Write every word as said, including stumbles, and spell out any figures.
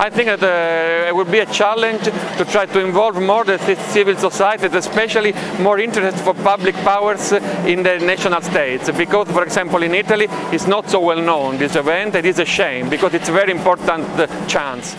I think that uh, it will be a challenge to try to involve more the civil society, especially more interest for public powers in the national states, because, for example, in Italy it's not so well known, this event. It is a shame, because it's a very important chance.